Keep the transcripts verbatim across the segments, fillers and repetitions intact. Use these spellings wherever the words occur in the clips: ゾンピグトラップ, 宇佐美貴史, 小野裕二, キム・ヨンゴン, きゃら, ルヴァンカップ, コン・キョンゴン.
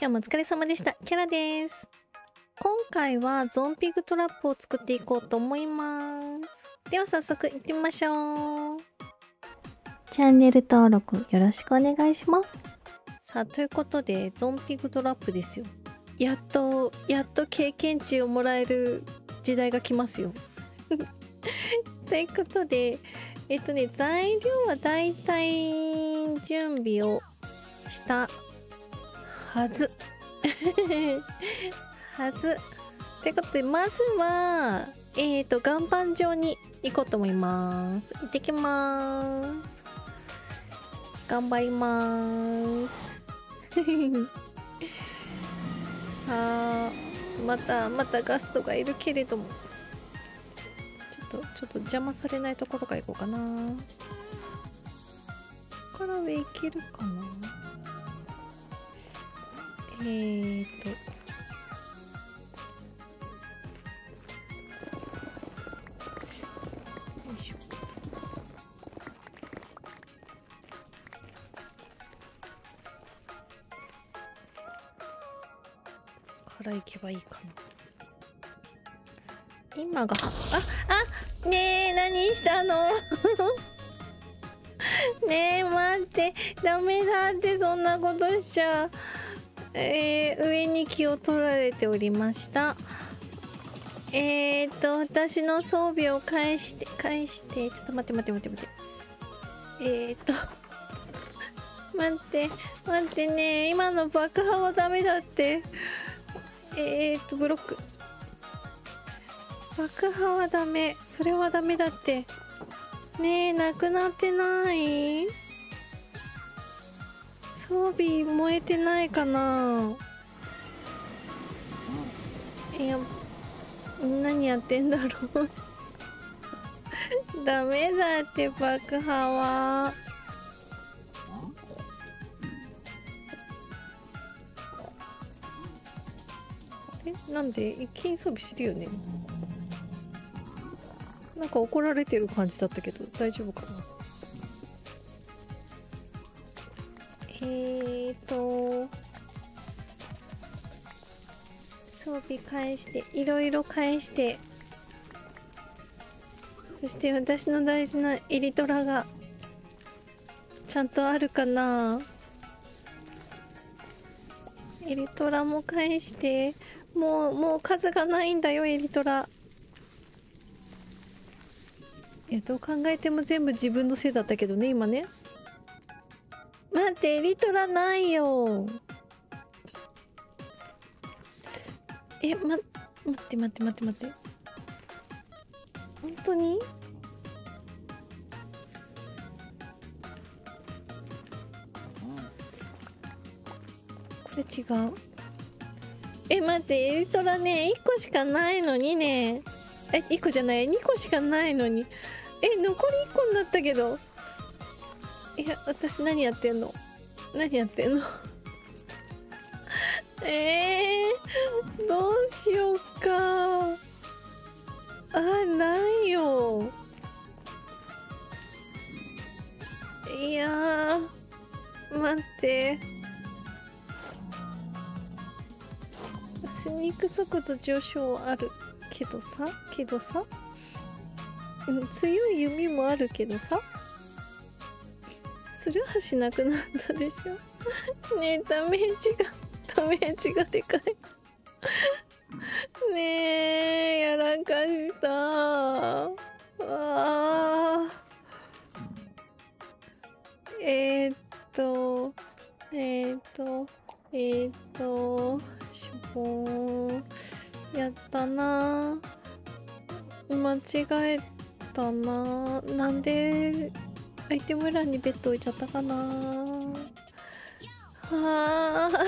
今日もお疲れ様でした。キャラです。今回はゾンビグトラップを作っていこうと思います。では早速行ってみましょう。チャンネル登録よろしくお願いします。さあ、ということでゾンビグトラップですよ。やっとやっと経験値をもらえる時代が来ますよ。ということで、えっとね、材料はだいたい準備をしたはず。はず。ということで、まずは、えっと、岩盤上に行こうと思います。行ってきます。頑張ります。さあ、また、またガストがいるけれども。ちょっと、ちょっと邪魔されないところから行こうかな。ここから上行けるかな。えーと。よいしょ。から行けばいいかな。今がああねえ、何したの？ねえ待って、ダメだって、そんなことしちゃ、えー、上に気を取られておりました。えーと私の装備を返して返してちょっと待って待って待って待ってえーと待って待ってね、今の爆破はダメだって。えーとブロック、爆破はダメ、それはダメだって。ねえ、なくなってない？装備燃えてないかな？いや、何やってんだろう。ダメだって、爆破は。え、なんで一気に装備してるよね。なんか怒られてる感じだったけど大丈夫かな。えーと装備返していろいろ返して、そして私の大事なエリトラがちゃんとあるかな。エリトラも返して、もうもう数がないんだよエリトラ。いや、どう考えても全部自分のせいだったけどね今ね。待って、エリトラないよ。え、ま、待って待って待って待って、本当に？これ違う。え、待って、エリトラねいっこしかないのにね。え、いっこじゃない、にこしかないのに。え、残りいっこになったけど。いや、私何やってんの何やってんの。えー、どうしようか。あ、ないよ。いやー、待って。スニーク速度上昇あるけどさ、けどさ。強い弓もあるけどさ、ツルハシなくなったでしょ。ねえ、ダメージがダメージがでかい。ねえ、やらかしたー。あー、えーっとえーっとえーっとしょぼーやったなー。間違えただな。なんでアイテム欄にベッド置いちゃったかな。はあ。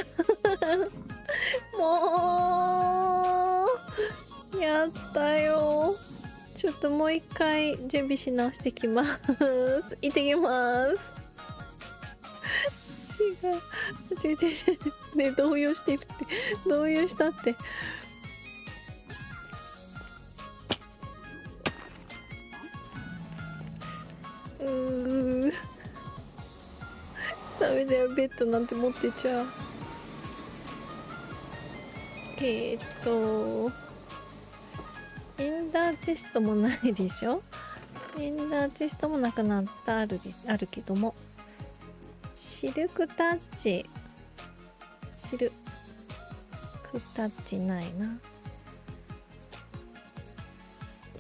もうやったよ。ちょっともう一回準備し直してきます。行ってきます。違う違う違うね、動揺してるって、動揺したって。ダメだよ、ベッドなんて持ってちゃう。えー、っとエンダーチェストもないでしょ。エンダーチェストもなくなったあるであるけども、シルクタッチ、シルクタッチないな。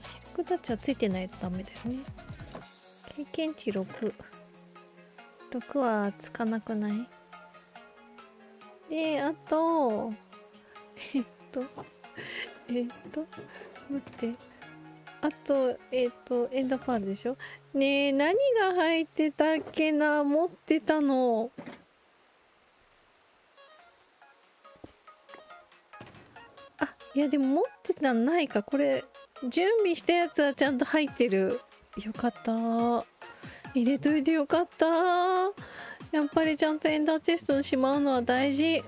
シルクタッチはついてないとダメだよね。経験値ろく、ろくはつかなくない。であとえっとえっと待って、あとえっとエンダーパールでしょ。ねえ、何が入ってたっけな、持ってたの。あ、いやでも持ってたのないか。これ準備したやつはちゃんと入ってる。よかった、入れといてよかった。やっぱりちゃんとエンダーチェストにしまうのは大事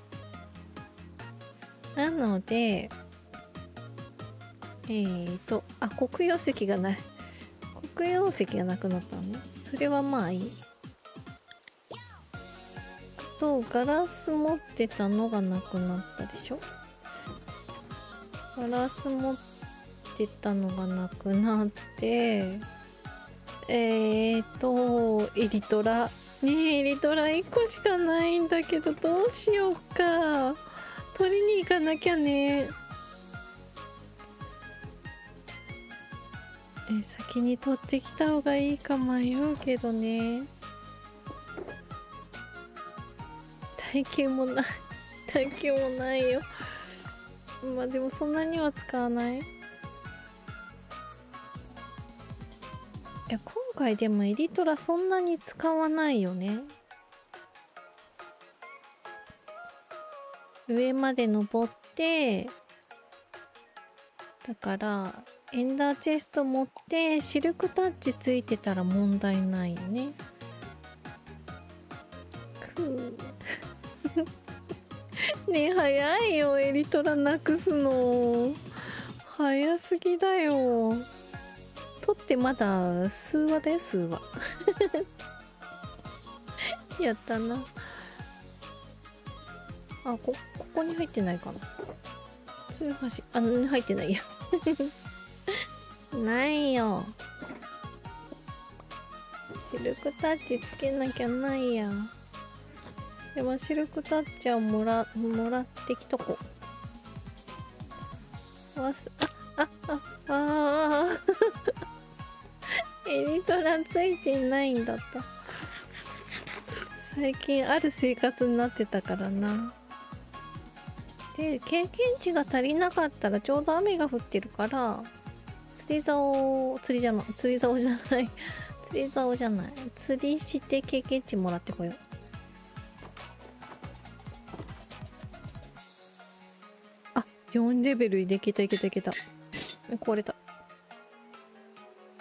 なので、えーと、あ、黒曜石がない。黒曜石がなくなったのね。それはまあいい。あと、ガラス持ってたのがなくなったでしょ。ガラス持ってたのがなくなって、えーと、エリトラ。ねえ、エリトラいっこしかないんだけど、どうしようか。取りに行かなきゃね。え、先に取ってきた方がいいか迷うけどね。耐久もない、耐久もないよ。まあでもそんなには使わない。いや、今回でもエリトラそんなに使わないよね。上まで登って、だからエンダーチェスト持ってシルクタッチついてたら問題ないよね。くーねえ、早いよ、エリトラなくすの早すぎだよ。取ってまだ数話だよ、数話やったなあ。こここに入ってないかな、ツルハシ。あ、入ってないやないよ。シルクタッチつけなきゃないや。でもシルクタッチはもら、もらってきとこ。わす、あ、あ、あ、あエリトラついてないんだった。最近ある生活になってたからな。で、経験値が足りなかったら、ちょうど雨が降ってるから、釣り竿、釣りじゃない、釣り竿じゃない、釣り竿じゃない、釣りして経験値もらってこよう。あ、よんレベルでいけたいけたいけた。壊れた。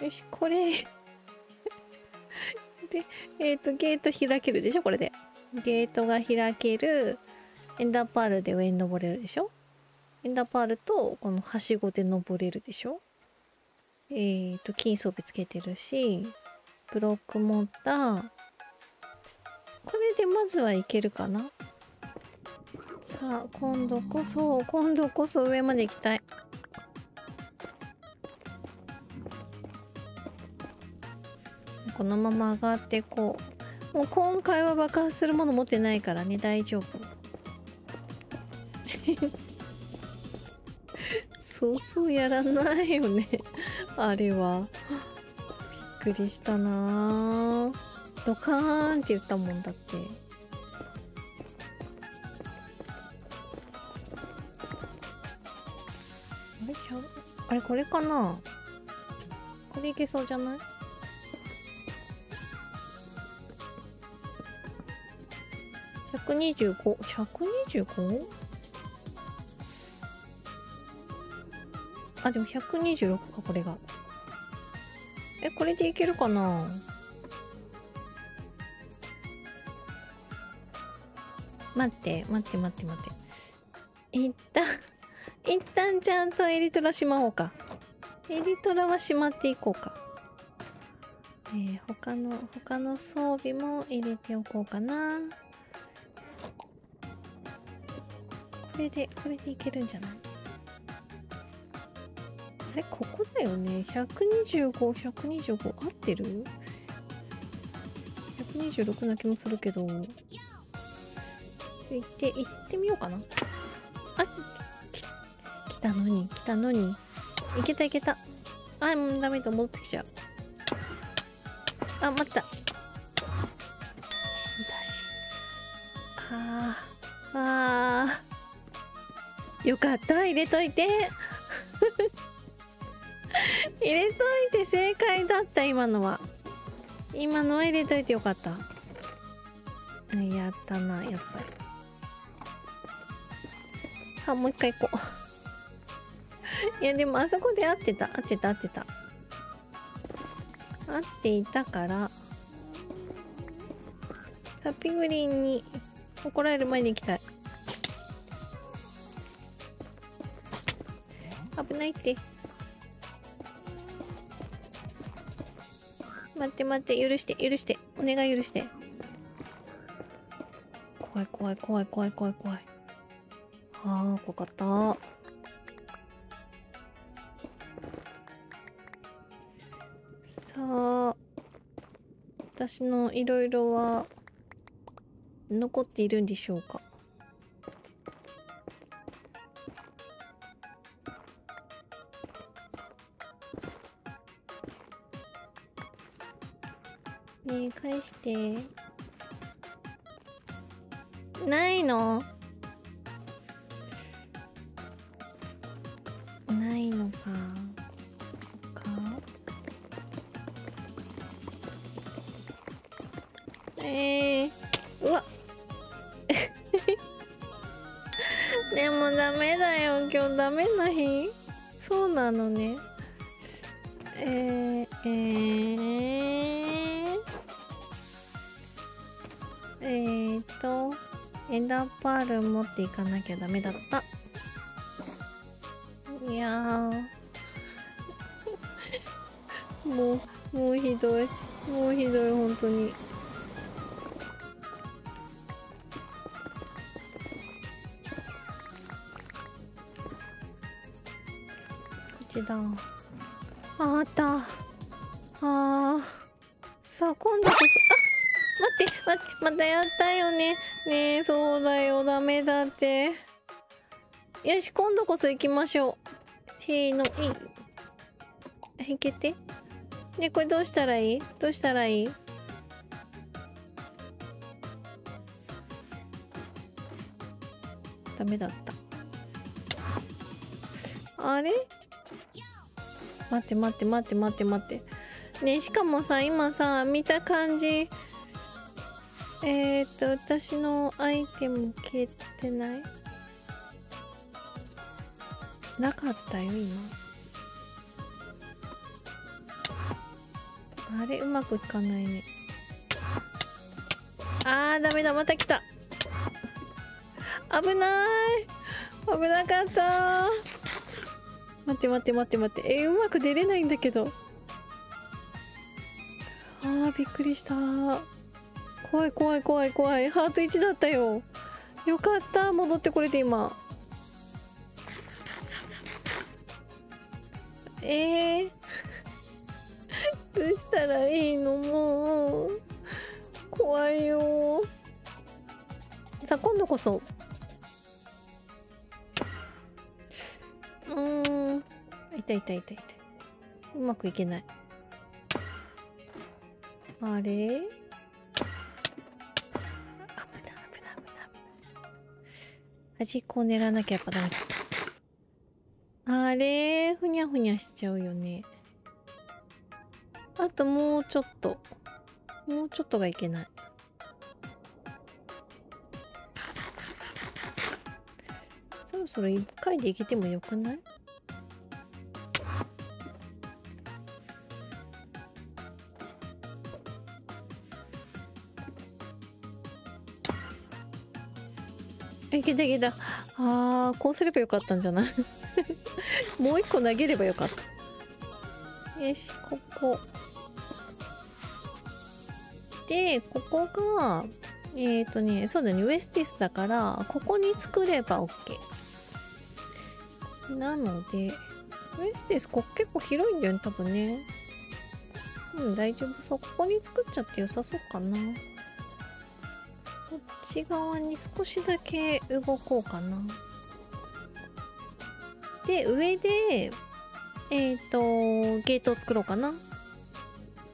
よし、これ。で、えっと、ゲート開けるでしょ、これで。ゲートが開ける。エンダーパールで上に登れるでしょ。エンダーパールとこのはしごで登れるでしょ。えーと、金装備つけてるし、ブロック持った。これでまずはいけるかな。さあ、今度こそ、今度こそ上まで行きたい。このまま上がってこう。もう今回は爆発するもの持ってないからね、大丈夫。そうそうやらないよねあれは。びっくりしたな。ドカーンって言ったもんだって。あれ、あれこれかな。これいけそうじゃない。ひゃくにじゅうご、 ひゃくにじゅうご？あ、でもひゃくにじゅうろくか、これが。え、これでいけるかな。待って待って待って待って、一旦一旦ちゃんとエリトラしまおうか。エリトラはしまっていこうか。えー、他の他の装備も入れておこうかな。れでこれでいけるんじゃない？あれ、ここだよね。ひゃくにじゅうご、ひゃくにじゅうご合ってる？ひゃくにじゅうろくな気もするけど、行って行ってみようかな。あ、き来たのに来たのにいけたいけた。あ、もうダメだ、戻ってきちゃう。あ、待った。あーあー、よかった、入れといて入れといて正解だった。今のは今のは入れといてよかった。やったな、やっぱり。さあ、もう一回行こういやでもあそこで合ってた合ってた合ってた合っていたから、ハッピーグリーンに怒られる前に行きたい。危ないって。待って待って、許して許して、お願い許して。怖い怖い怖い怖い怖い怖い。あー、怖かったー。さあ、私のいろいろは残っているんでしょうか。ねえ、返して。ないの？ないのか。か。ええー、うわ。でもダメだよ、今日ダメな日。そうなのね。えー、えー、えーっと枝パール持っていかなきゃダメだった。いやーもうもうひどい、もうひどい、本当に。だあー、あった。あー、さあ今度こそ、あ、待って待って、またやったよね。ねえ、そうだよ、ダメだって。よし、今度こそ行きましょう。せーの、いいけて。で、これどうしたらいい？どうしたらいい？ダメだった。あれ、待って待って待って待って待ってね。しかもさ、今さ見た感じ、えー、っと私のアイテム消えてない？なかったよ今。あれ、うまくいかないね。あー、ダメだ、また来た。危ない、危なかった。待って待って待って待って、えー、うまく出れないんだけど。あー、びっくりした。怖い怖い怖い怖い。ハートいちだったよ。よかった、戻ってこれて今。えーどうしたらいいの？もう怖いよ。さあ今度こそ、痛い痛い痛い痛い。うまくいけない。あれ、危ない危ない危ない。端っこを狙わなきゃやっぱダメだ。あれ、ふにゃふにゃしちゃうよね。あともうちょっと、もうちょっとがいけない。そろそろいっかいでいけてもよくない？いけたいけた。あー、こうすればよかったんじゃないもう一個投げればよかった。よし、ここで、ここがえっとね、そうだね、ウエスティスだから、ここに作れば OK。なので、ウエスティス、ここ結構広いんだよね、多分ね。うん、大丈夫そう。ここに作っちゃって良さそうかな。こっち側に少しだけ動こうかな。で、上で、えっと、ゲートを作ろうかな。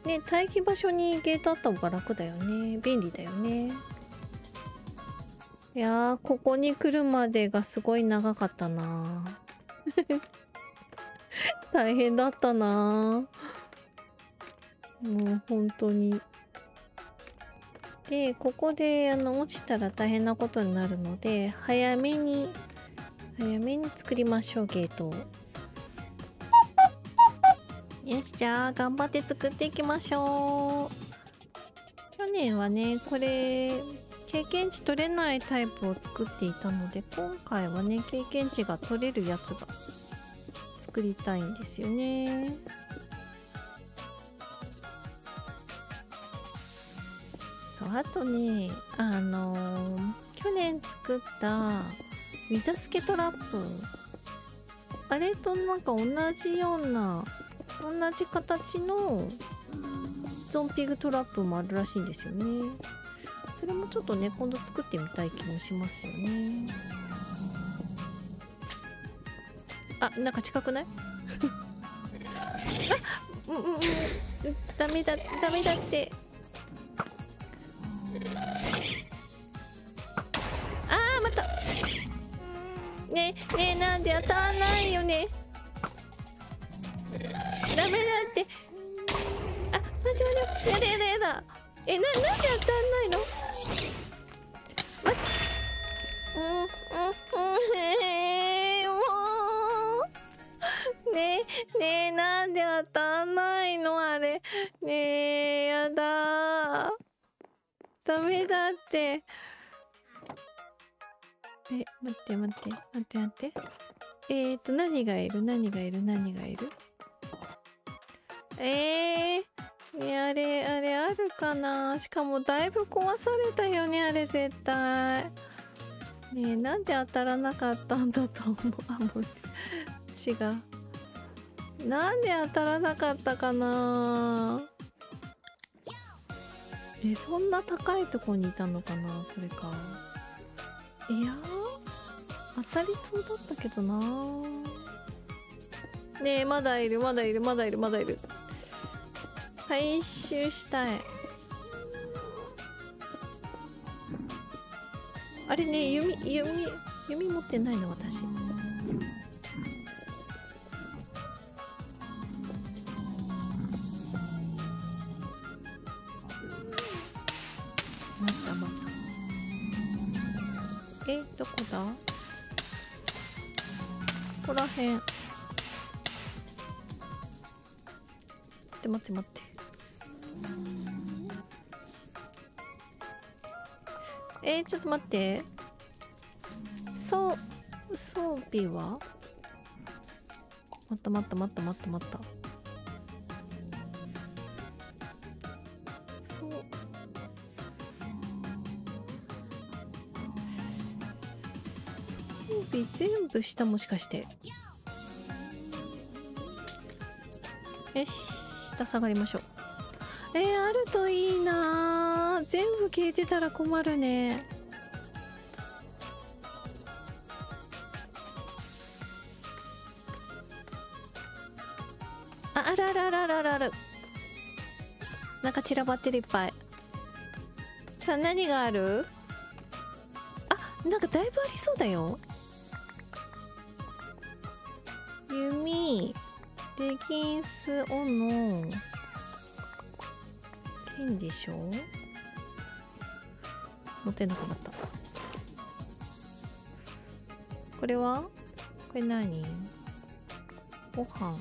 ね、待機場所にゲートあった方が楽だよね。便利だよね。いやー、ここに来るまでがすごい長かったな。大変だったな。もう本当に。で、ここであの落ちたら大変なことになるので、早めに早めに作りましょう、ゲートを。よし、じゃあ頑張って作っていきましょう。去年はね、これ経験値取れないタイプを作っていたので、今回はね経験値が取れるやつが作りたいんですよね。そう、あとね、あのー、去年作ったウィザスケトラップ、あれとなんか同じような同じ形のゾンピグトラップもあるらしいんですよね。それもちょっとね、今度作ってみたい気もしますよね。あ、なんか近くない？あ、うんうんうん、ダメだダメだって。ああ、また。ねねえ、なんで当たらないよね。ダメだって。あ、待って待って、やだやだやだ。え、な、なんで当たんないの。うんうんうん、えー、もうねえねえ、なんで当たんないのあれ。ねえ、やだ、ダメだって。え、待って待って待って待って、えっと何がいる何がいる何がいる。えー、ね、あれあれあるかな。しかもだいぶ壊されたよね、あれ絶対。ねえ、なんで当たらなかったんだと思う。あ、もう違う。なんで当たらなかったかな。え、そんな高いとこにいたのかな、それか。いやー、当たりそうだったけどな。ねえ、まだいるまだいるまだいるまだいる。回収したい。あれね、弓弓弓持ってないの私。待った待った。え、どこだ？ここらへん。待って待って。えー、ちょっと待って。そう、装備は？待った待った待った待った待った。そう。装備全部した、もしかして。よし。下がりましょう。えー、あるといいな。全部消えてたら困るね。あ、あるあるあるあるあるある。なんか散らばってる、いっぱい。さあ、何がある？あ、なんかだいぶありそうだよ。弓、レギンス、斧、剣でしょ。持てなくなった。これはこれ何？ご飯。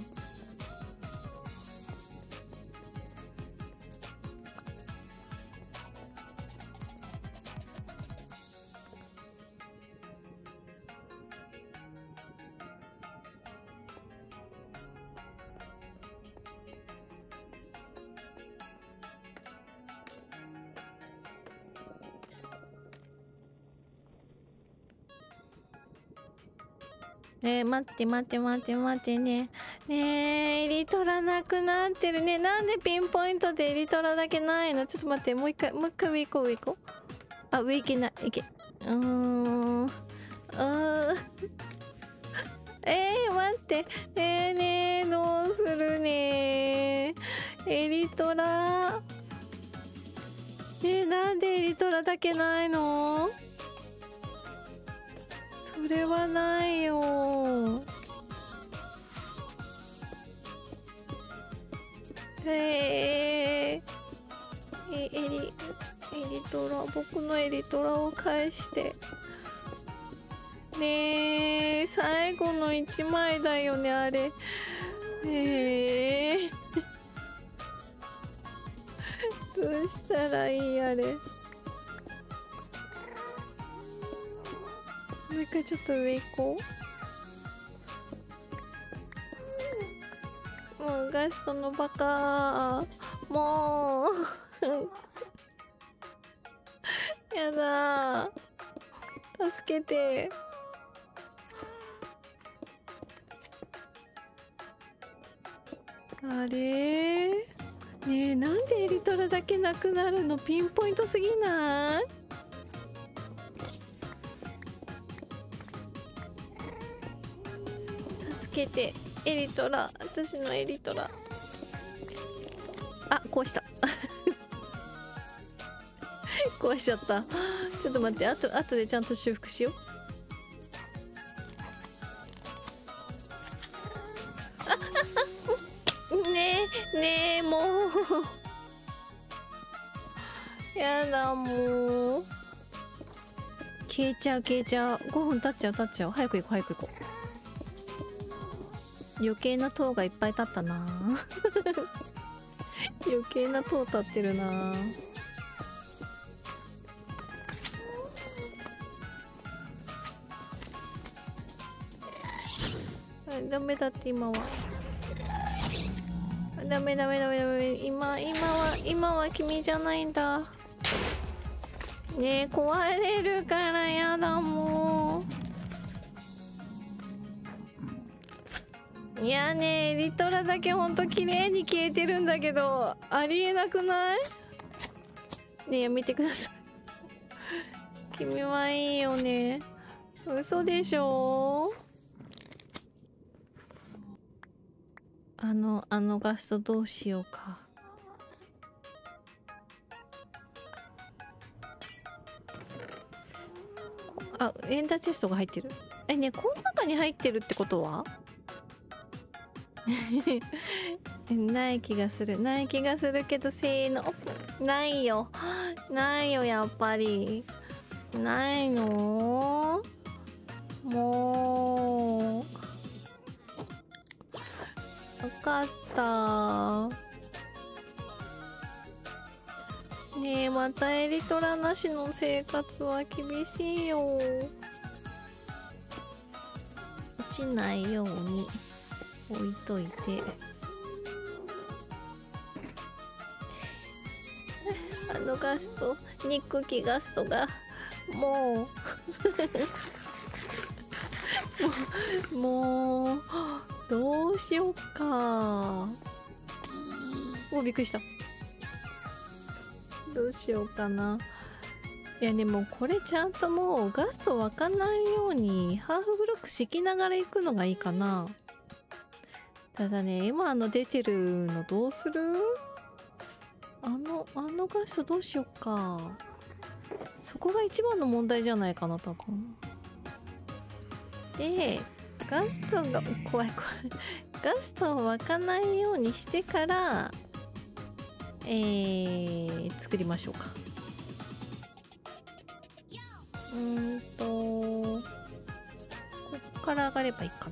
ねえ、待って待って待って待ってね。ねえ、エリトラなくなってるね。なんでピンポイントでエリトラだけないの？ちょっと待って、もう一回、もう一回上行こう、上行こう。あ、上行けない、行け。うーん。うーん。えー、待って。えーねー、どうするねー。エリトラ。えー、なんでエリトラだけないの？それはないよー。えー、え、エリ、エリトラ、僕のエリトラを返して。ねえ、最後の一枚だよね、あれ。ええー。どうしたらいい、あれ。もう一回ちょっと上行こう。もうガストのバカー。もう。やだー。助けて。あれー。ねえ、なんでエリトラだけなくなるの？ピンポイントすぎない？エリトラ、私のエリトラ。あ、こうしたこうしちゃった。ちょっと待って、あとあとでちゃんと修復しよう。ねえねえ、もうやだ、もう消えちゃう消えちゃう。ごふん経っちゃう経っちゃう。早く行こう早く行こう。余計な塔がいっぱい立ったな余計な塔立ってるな。ダメだって今は。ダメダメダメダメ。今今は今は君じゃないんだ。ねえ、壊れるからやだ、もう。いやね、エリトラだけほんと綺麗に消えてるんだけど、ありえなくない？ねえ、やめてください君はいいよね。嘘でしょ。あのあのガストどうしようか。あ、エンダーチェストが入ってる。えねえ、この中に入ってるってことはない気がする、ない気がするけど、せーの。ないよないよ、やっぱりないの。もう分かったねえ。またエリトラなしの生活は厳しいよ。落ちないように置いといてあのガスト、ニックキガストがもうもう、もうどうしようか。お、びっくりした。どうしようかな。いやでもこれちゃんともうガスト湧かないようにハーフブロック敷きながら行くのがいいかな。ただね、今あの出てるのどうする？あの、あのガストどうしよっか。そこが一番の問題じゃないかな、多分。で、ガストが、怖い怖い。ガストを湧かないようにしてから、えー、作りましょうか。うーんと、こっから上がればいいかな。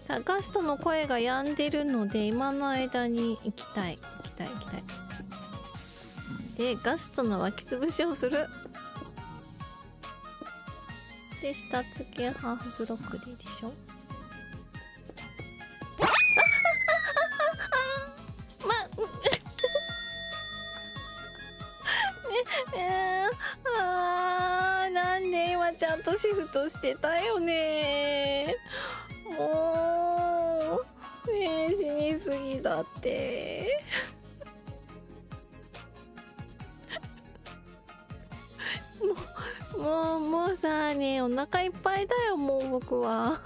さあ、ガストの声が止んでるので、今の間に行きたい行きたい行きたい。で、ガストの湧き潰しをする。で、下付けハーフブロックでいいでしょ。まねえ、あー、なんで今ちゃんとシフトしてたよね。もうねえ、死にすぎだってもうもうもうさね、お腹いっぱいだよ、もう僕は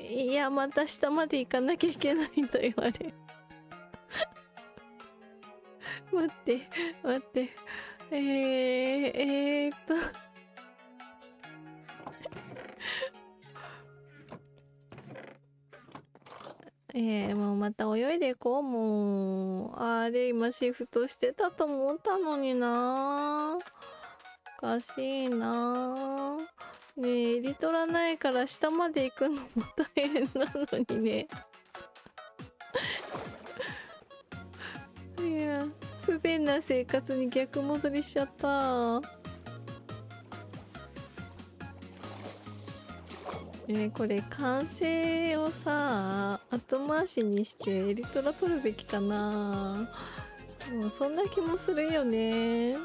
いや、また下まで行かなきゃいけないんだよ、あれ待って待って、えー、えー、っとえー、もうまた泳いでいこう。もうあれ、今シフトしてたと思ったのにな。おかしいな。ねえ、エリ取らないから下まで行くのも大変なのにねいや、不便な生活に逆戻りしちゃった。ねえ、これ完成をさ後回しにしてエリトラ取るべきかな。もうそんな気もするよね。ね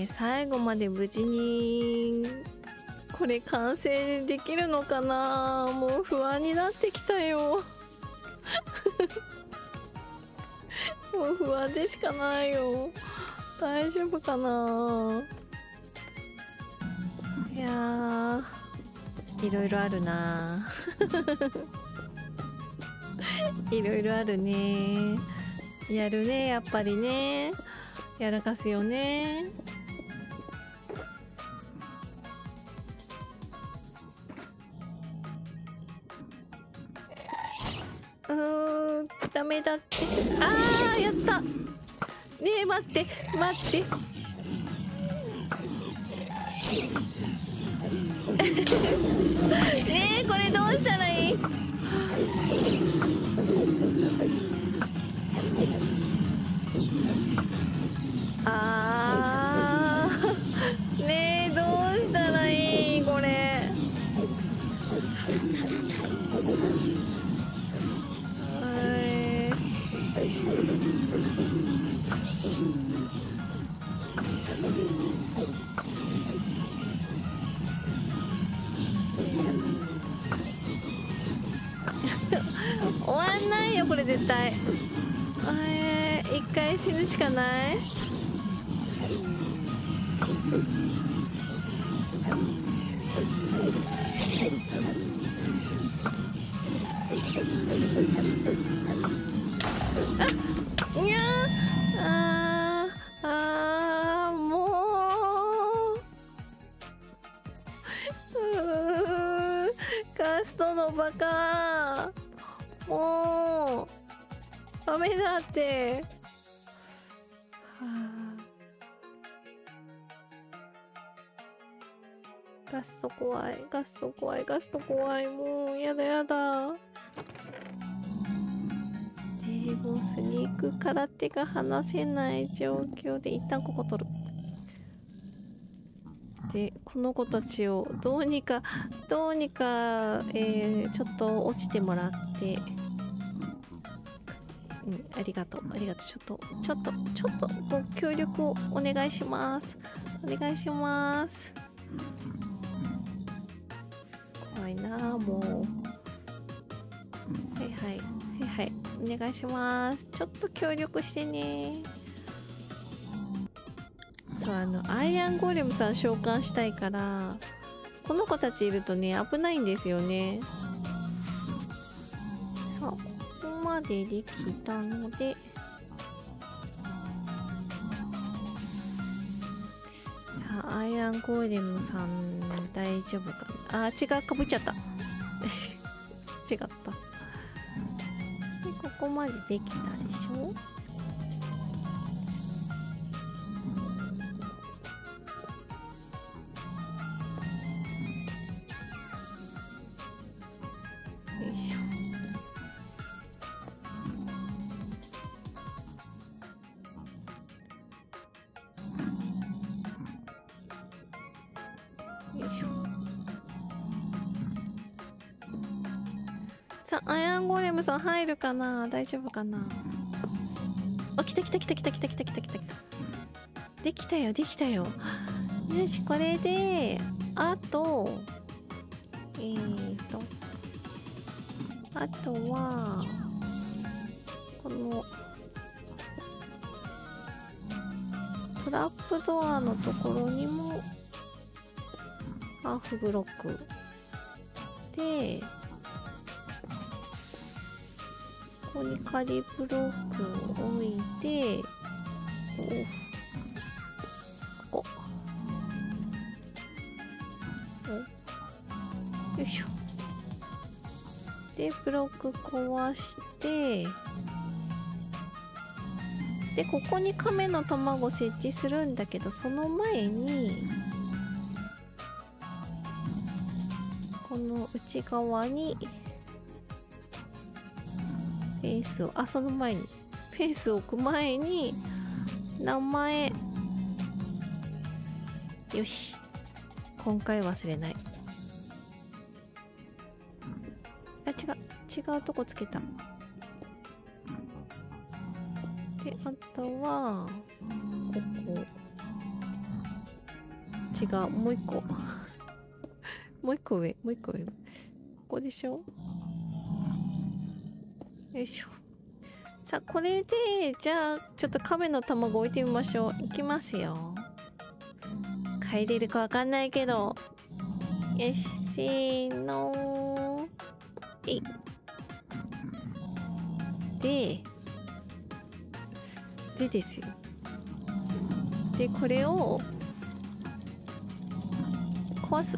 え、最後まで無事にこれ完成できるのかな。もう不安になってきたよもう不安でしかないよ。大丈夫かな。いやー、いろいろあるな。いろいろあるね。やるね、やっぱりね。やらかすよね。うーん、ダメだって。あー、やった。ねえ、待って待ってねえ、これどうしたらいい？あーねえ、どうしたらいい？これ終わんないよ、これ絶対。えー、一回死ぬしかない。あ、にゃー、あー、あー、もう、うー、カストのバカー。もうダメだって、はあ、ガスト怖い、ガスト怖い、ガスト怖い。もうやだやだ。でもスニークから手が離せない状況で一旦ここ取る。で、この子たちをどうにかどうにか、えー、ちょっと落ちてもらって、うん、ありがとうありがとう。ちょっとちょっとちょっとご協力をお願いしますお願いします。怖いなあ、もう。はいはいはいはい、お願いします。ちょっと協力してね。あのアイアンゴーレムさん召喚したいから、この子たちいるとね危ないんですよね。さあ、ここまでできたので、さあアイアンゴーレムさん大丈夫かな。あ、違う、かぶっちゃった違った。で、ここまでできたでしょ。さあ、アイアンゴーレムさん入るかな、大丈夫かな。 OK 来た来た来た来た来た来た来た来た来た。できたよできたよ。よし、これであとえーとあとはこのトラップドアのところにもハーフブロックで、ここに仮ブロックを置いて、ここ、よいしょ。でブロック壊して、でここに亀の卵設置するんだけど、その前にこの内側に。フェイスを、あ、その前に、フェイスを置く前に、名前、よし、今回忘れない。あ、違う、違うとこつけた。で、あとは、ここ。違う、もう一個。もう一個上、もう一個上。ここでしょ？よいしょ。さあ、これで、じゃあ、ちょっと亀の卵置いてみましょう。いきますよ。帰れるかわかんないけど。よし、せーのー。えい。で、でですよ。で、これを、壊す。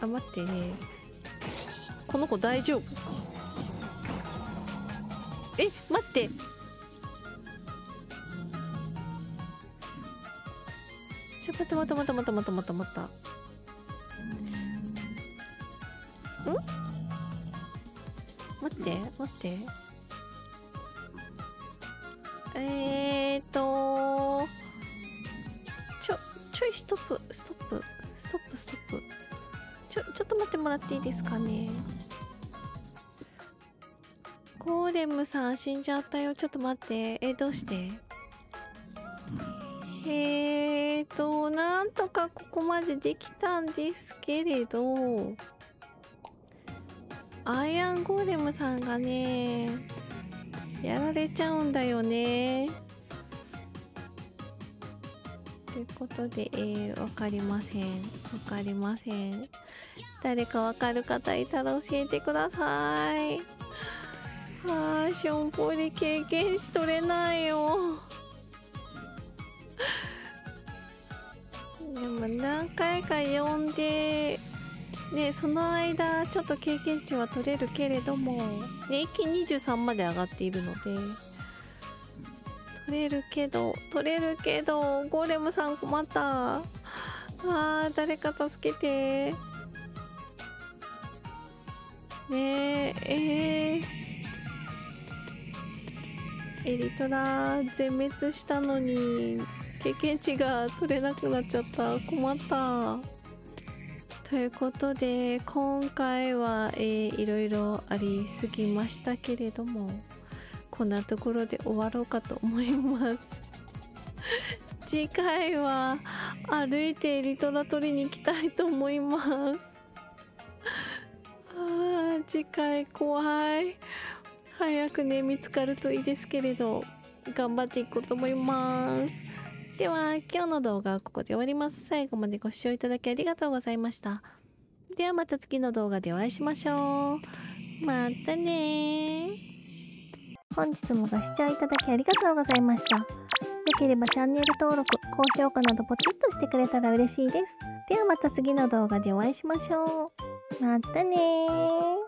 あ、待ってね、この子大丈夫？え、待って、ちょっと待って待って待って待って待って待って待って、ん？待って待って、えーっとちょちょいストップストップストップストップ、ちょ、ちょっと待ってもらっていいですかね。ゴーレムさん死んじゃったよ。ちょっと待って。え、どうして？えーと、なんとかここまでできたんですけれど、アイアンゴーレムさんがね、やられちゃうんだよね。ということで、えー、わかりません。わかりません。誰かわかる方いたら教えてください。あー、しょんぼり経験しとれないよ。でも何回か呼んで、ね、その間ちょっと経験値は取れるけれども、ね、一気ににじゅうさんまで上がっているので、取れるけど、取れるけど、ゴーレムさん困った。あー、誰か助けて。ねえ、えー、エリトラ全滅したのに経験値が取れなくなっちゃった。困った。ということで今回は、えー、いろいろありすぎましたけれども、こんなところで終わろうかと思います。次回は歩いてエリトラ取りに行きたいと思います。ああ、次回怖い。早くね、見つかるといいですけれど、頑張っていこうと思います。では、今日の動画はここで終わります。最後までご視聴いただきありがとうございました。ではまた次の動画でお会いしましょう。またねー。本日もご視聴いただきありがとうございました。よければチャンネル登録、高評価などポチッとしてくれたら嬉しいです。ではまた次の動画でお会いしましょう。またねー。